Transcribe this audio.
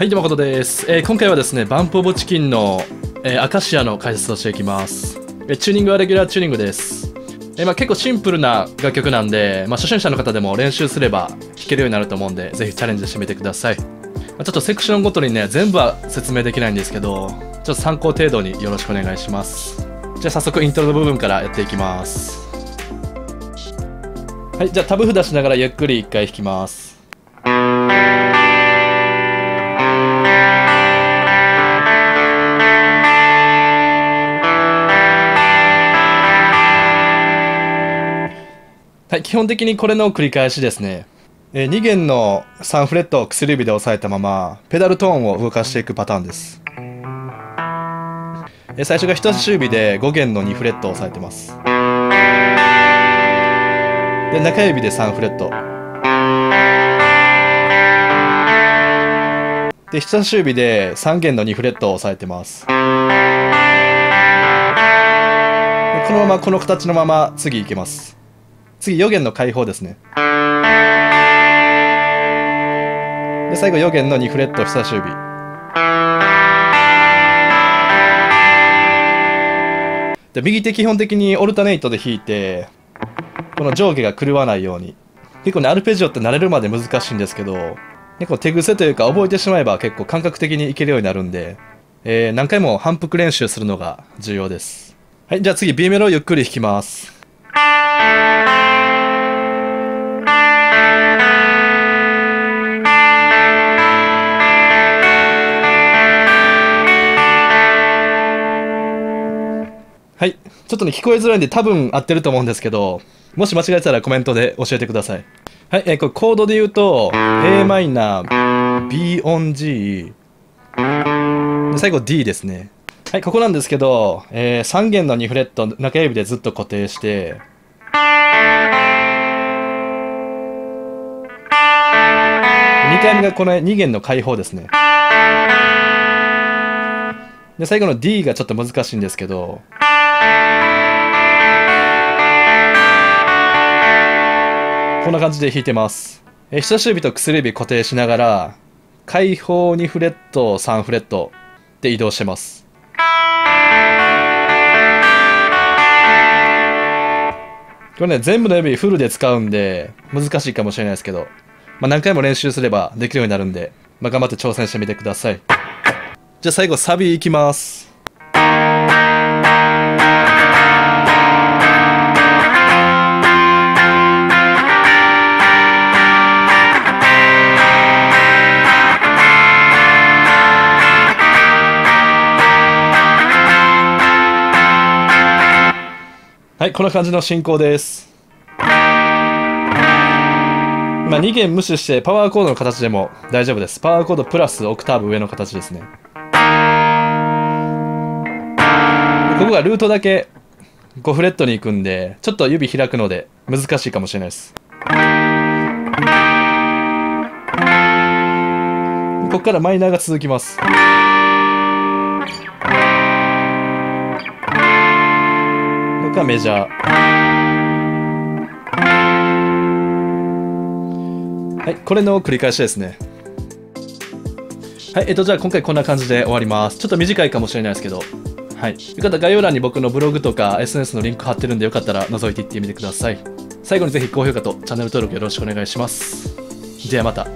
はい、どうもことです。今回はですね、バンプオブチキンの、アカシアの解説をしていきます。チューニングはレギュラーチューニングです。結構シンプルな楽曲なんで、初心者の方でも練習すれば弾けるようになると思うんで、ぜひチャレンジしてみてください。ちょっとセクションごとにね、全部は説明できないんですけど、ちょっと参考程度によろしくお願いします。じゃあ早速イントロの部分からやっていきます。はい、じゃあタブ札しながらゆっくり一回弾きます。はい、基本的にこれの繰り返しですね。2弦の3フレットを薬指で押さえたままペダルトーンを動かしていくパターンです。最初が人差し指で5弦の2フレットを押さえてます。で、中指で3フレットで、人差し指で3弦の2フレットを押さえてます。で、このままこの形のまま次いけます。次、4弦の開放ですね。で、最後4弦の2フレット人差し指で、右手基本的にオルタネイトで弾いて、この上下が狂わないように。結構ね、アルペジオって慣れるまで難しいんですけど、結構手癖というか覚えてしまえば結構感覚的にいけるようになるんで、何回も反復練習するのが重要です。はい、じゃあ次 B メロをゆっくり弾きます。はい。ちょっとね、聞こえづらいんで多分合ってると思うんですけど、もし間違えたらコメントで教えてください。はい。これコードで言うと、Am、B on G、最後 D ですね。はい、ここなんですけど、3弦の2フレット、中指でずっと固定して、2回目がこの2弦の開放ですね。で、最後の D がちょっと難しいんですけど、こんな感じで弾いてます。人差し指と薬指固定しながら、開放2フレット、3フレットで移動してます。これね、全部の指フルで使うんで、難しいかもしれないですけど、何回も練習すればできるようになるんで、頑張って挑戦してみてください。じゃあ最後、サビいきます。はい、こんな感じの進行です。2弦無視してパワーコードの形でも大丈夫です。パワーコードプラスオクターブ上の形ですね。ここがルートだけ5フレットに行くんで、ちょっと指開くので難しいかもしれないです。ここからマイナーが続きます。がメジャー。はい、これの繰り返しですね。はい、じゃあ今回こんな感じで終わります。ちょっと短いかもしれないですけど、はい。よかったら概要欄に僕のブログとか SNS のリンク貼ってるんで、よかったら覗いていってみてください。最後にぜひ高評価とチャンネル登録よろしくお願いします。ではまた。